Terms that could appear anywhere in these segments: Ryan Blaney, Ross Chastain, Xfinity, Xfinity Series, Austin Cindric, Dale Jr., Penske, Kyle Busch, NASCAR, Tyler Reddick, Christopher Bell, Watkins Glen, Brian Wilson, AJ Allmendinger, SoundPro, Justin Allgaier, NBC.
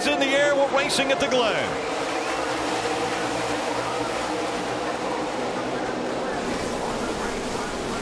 flag is in the air. We're racing at the Glen.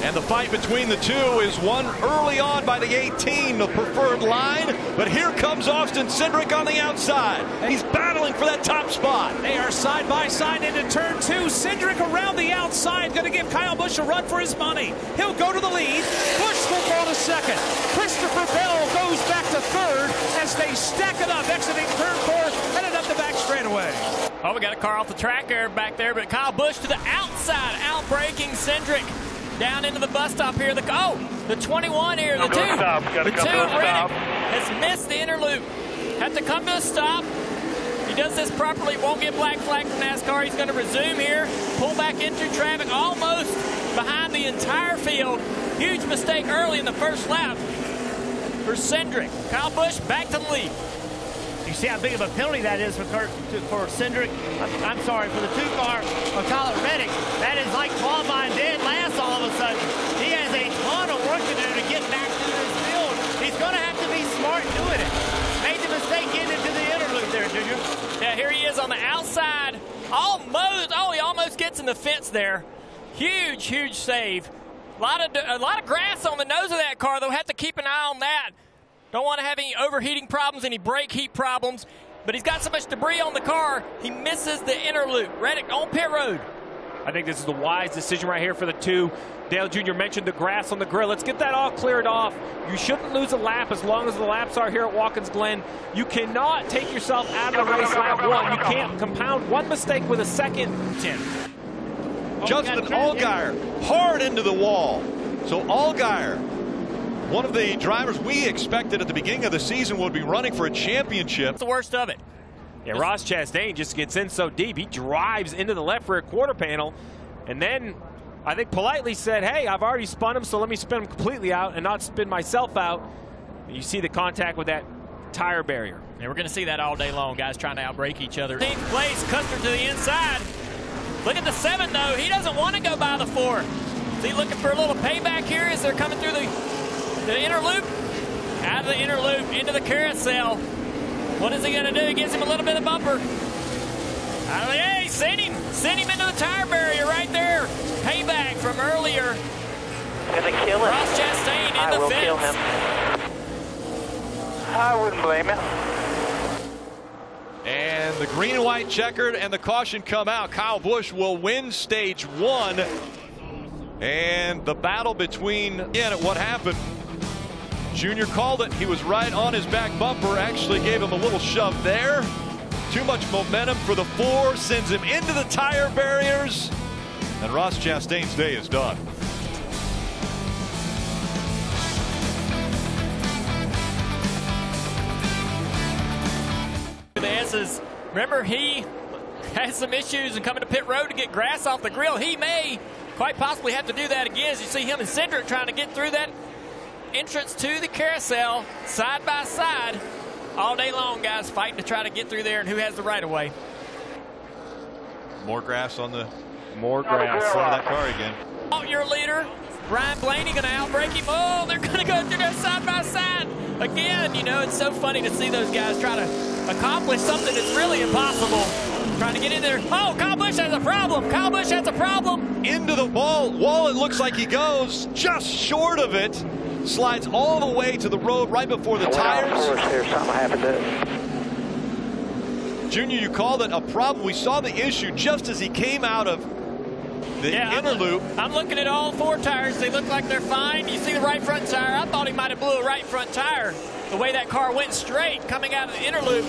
And the fight between the two is won early on by the 18, the preferred line. But here comes Austin Cindric on the outside. He's battling for that top spot. They are side by side into turn two. Cindric around the outside, going to give Kyle Busch a run for his money. He'll go to the lead. Busch will go to second. Christopher Bell goes back to third as they stack it up, exiting turn four, headed up the back straightaway. Oh, we got a car off the track there, back there, but Kyle Busch to the outside, outbreaking Cindric. Down into the bus stop here. The 21 here. The 2. The 2, Reddick has missed the interloop. Had to come to a stop. He does this properly. Won't get black flag from NASCAR. He's going to resume here. Pull back into traffic. Almost behind the entire field. Huge mistake early in the first lap for Cindric. Kyle Busch back to the lead. You see how big of a penalty that is for Cindric. I'm sorry, for the two car of Tyler Reddick. That is like Qualifying dead last all of a sudden. He has a ton of work to do to get back to this field. He's going to have to be smart doing it. Made the mistake getting into the interloop there, Junior. Yeah, here he is on the outside. Almost, oh, he almost gets in the fence there. Huge, huge save. A lot of grass on the nose of that car, though. Have to keep an eye on that. Don't want to have any overheating problems, any brake heat problems, but he's got so much debris on the car, he misses the interloop. Reddick on pit road. I think this is the wise decision right here for the two. Dale Jr. mentioned the grass on the grill. Let's get that all cleared off. You shouldn't lose a lap as long as the laps are here at Watkins Glen. You cannot take yourself out of the race lap one. You can't compound one mistake with a second. 10. Justin Allgaier hard into the wall. So Allgaier, one of the drivers we expected at the beginning of the season would be running for a championship. That's the worst of it. Yeah, Ross Chastain just gets in so deep. He drives into the left rear quarter panel and then I think politely said, hey, I've already spun him, so let me spin him completely out and not spin myself out. And you see the contact with that tire barrier. And we're going to see that all day long, guys trying to outbreak each other. 18th place, Custer to the inside. Look at the 7, though. He doesn't want to go by the 4. Is he looking for a little payback here as they're coming through the interloop? Out of the interloop, into the carousel. What is he going to do? He gives him a little bit of bumper. Hey, send him into the tire barrier right there. Payback from earlier. Gonna kill him. Ross Chastain in the fence. I will kill him. I wouldn't blame him. And the green and white checkered and the caution come out. Kyle Busch will win stage one. And the battle between what happened. Junior called it. He was right on his back bumper. Actually gave him a little shove there. Too much momentum for the 4. Sends him into the tire barriers. And Ross Chastain's day is done. The S's. Remember, he has some issues in coming to pit road to get grass off the grill. He may quite possibly have to do that again, as you see him and Cindric trying to get through that entrance to the carousel, side by side, all day long, guys, fighting to try to get through there and who has the right of way. More grass on that car again. Out your leader, Ryan Blaney, going to outbreak him. Oh, they're going to go through there side by side again. You know, it's so funny to see those guys try to accomplish something that's really impossible. Trying to get in there. Oh, Kyle Busch has a problem. Kyle Busch has a problem. Into the wall. It looks like he goes just short of it. Slides all the way to the road right before the tires. Something happened to it. Junior, you called it a problem. We saw the issue just as he came out of the interloop. I'm looking at all 4 tires. They look like they're fine. You see the right front tire. I thought he might have blew a right front tire the way that car went straight coming out of the interloop.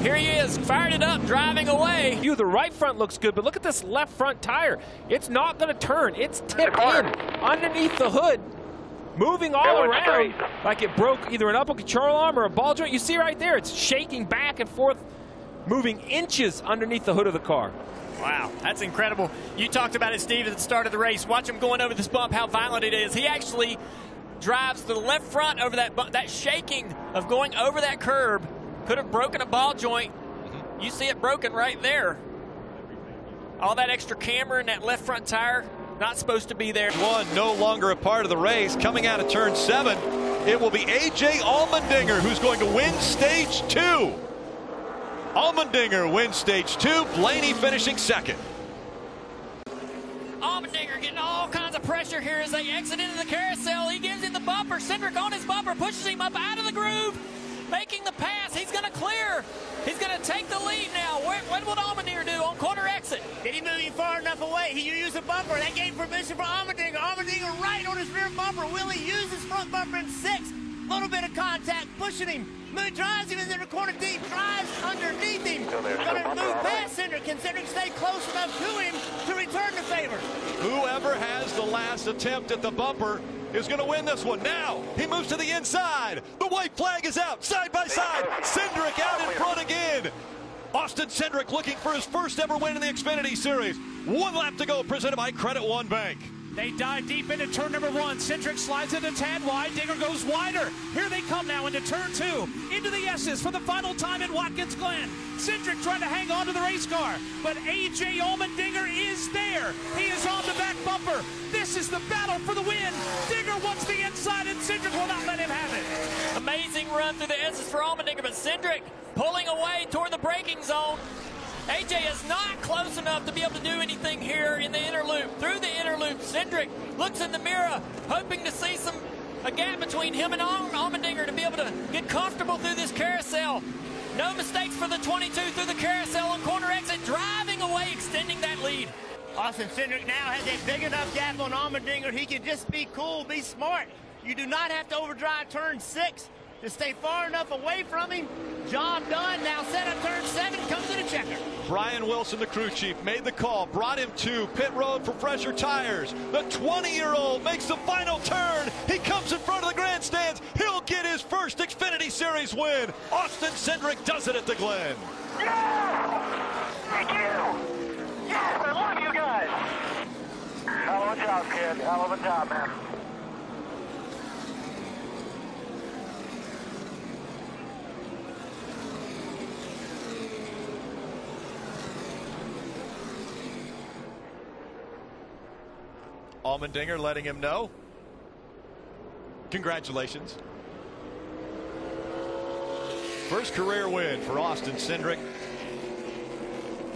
Here he is, fired it up, driving away. The right front looks good, but look at this left front tire. It's not going to turn. It's tipped in underneath the hood. Moving all around like it broke either an upper control arm or a ball joint. You see right there, it's shaking back and forth, moving inches underneath the hood of the car. Wow, that's incredible. You talked about it, Steve, at the start of the race. Watch him going over this bump, how violent it is. He actually drives the left front over that bump. That shaking of going over that curb could have broken a ball joint. You see it broken right there. All that extra camber in that left front tire. Not supposed to be there. One no longer a part of the race. Coming out of turn 7, it will be AJ Allmendinger who's going to win stage 2. Allmendinger wins stage two, Blaney finishing second. Allmendinger getting all kinds of pressure here as they exit into the carousel. He gives it the bumper. Cindric on his bumper pushes him up out of the groove, making the pass. He's going to clear. He's going to take the lead now. What will Allmendinger do on corner exit? Did he move you far enough away? He used a bumper. That gave permission for Allmendinger. Allmendinger right on his rear bumper. Will he use his front bumper in six? Little bit of contact, pushing him. Moon drives him into the corner deep, drives underneath him. Going to move past Cindric. Can Cindric stay close enough to him to return the favor? Whoever has the last attempt at the bumper is going to win this one. Now he moves to the inside. The white flag is out, side by side. Cindric out in front again. Austin Cindric looking for his first ever win in the Xfinity Series. One lap to go, presented by Credit One Bank. They dive deep into turn number one. Cindric slides it a tad wide. Dinger goes wider. Here they come now into turn two. Into the S's for the final time at Watkins Glen. Cindric trying to hang on to the race car, but AJ Allmendinger is there. He is on the back bumper. This is the battle for the win. Dinger wants the inside, and Cindric will not let him have it. Amazing run through the S's for Allmendinger, but Cindric pulling away toward the braking zone. AJ is not close enough to be able to do anything here in the inner loop. Through the inner loop, Cindric looks in the mirror, hoping to see a gap between him and Allmendinger to be able to get comfortable through this carousel. No mistakes for the 22 through the carousel on corner exit, driving away, extending that lead. Austin Cindric now has a big enough gap on Allmendinger. He can just be cool, be smart. You do not have to overdrive turn six. Just stay far enough away from him. Job done. Now set up turn seven, comes to the checker. Brian Wilson, the crew chief, made the call, brought him to pit road for fresher tires. The 20-year-old makes the final turn. He comes in front of the grandstands. He'll get his first Xfinity Series win. Austin Cindric does it at the Glen. Yeah! Thank you. Yes, I love you guys. Hell of a job, kid. Hell of a job, man. Allmendinger letting him know, congratulations. First career win for Austin Cindric.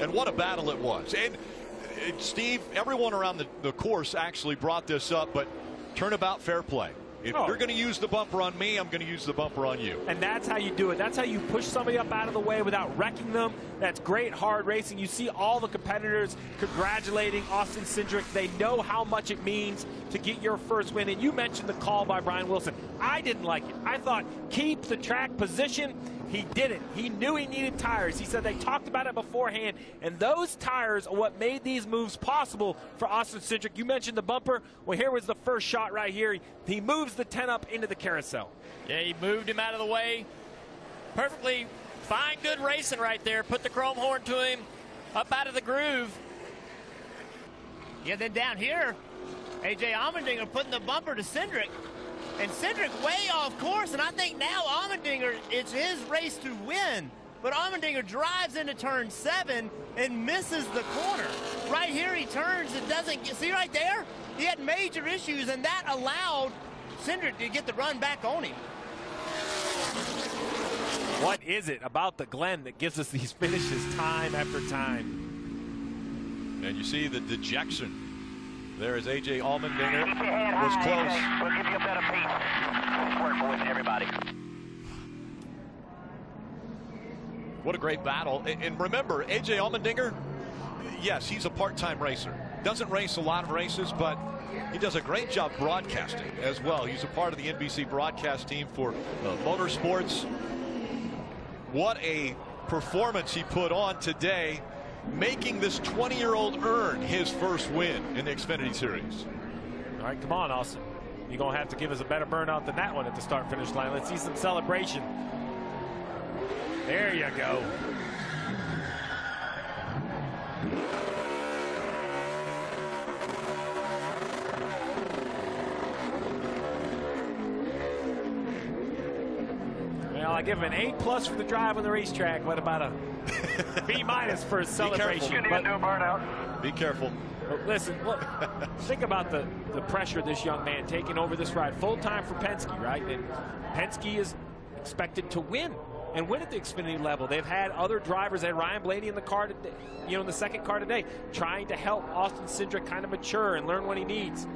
And what a battle it was. And Steve, everyone around the course actually brought this up, but turnabout fair play. If you're going to use the bumper on me, I'm going to use the bumper on you. And that's how you do it. That's how you push somebody up out of the way without wrecking them. That's great hard racing. You see all the competitors congratulating Austin Cindric. They know how much it means to get your first win. And you mentioned the call by Brian Wilson. I didn't like it. I thought, keep the track position. He didn't. He knew he needed tires. He said they talked about it beforehand, and those tires are what made these moves possible for Austin Cindric. You mentioned the bumper. Well, here was the first shot right here. He moves the 10 up into the carousel. Yeah, he moved him out of the way. Perfectly fine, good racing right there. Put the chrome horn to him up out of the groove. Yeah, then down here, AJ Allmendinger putting the bumper to Cindric. And Cindric way off course, and I think now Allmendinger, it's his race to win. But Allmendinger drives into turn seven and misses the corner. Right here he turns and doesn't get, see right there? He had major issues, and that allowed Cindric to get the run back on him. What is it about the Glen that gives us these finishes time after time? And you see the dejection. There is AJ Allmendinger. Was close. We'll give you a better piece. Working with everybody. What a great battle. And remember, AJ Allmendinger, yes, he's a part-time racer. Doesn't race a lot of races, but he does a great job broadcasting as well. He's a part of the NBC broadcast team for motorsports. What a performance he put on today, making this 20-year-old earn his first win in the Xfinity Series. All right, come on, Austin. You're going to have to give us a better burnout than that one at the start-finish line. Let's see some celebration. There you go. Well, I give him an A+ for the drive on the racetrack. What about a B- for a celebration? Be careful. Listen, look, think about the pressure this young man taking over this ride full-time for Penske, right? And Penske is expected to win. and win at the Xfinity level. They've had other drivers, and Ryan Blaney in the car today, in the second car today, trying to help Austin Cindric kind of mature and learn what he needs.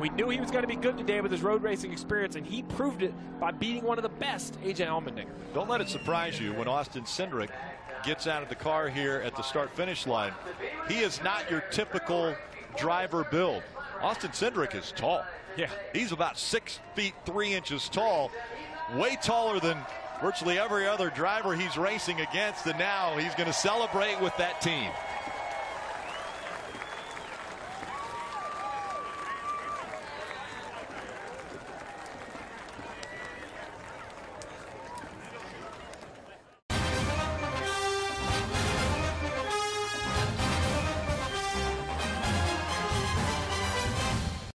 We knew he was going to be good today with his road racing experience, and he proved it by beating one of the best, AJ Allmendinger. Don't let it surprise you when Austin Cindric gets out of the car here at the start-finish line. He is not your typical driver build. Austin Cindric is tall. Yeah. He's about 6'3" tall, way taller than virtually every other driver he's racing against, and now he's going to celebrate with that team.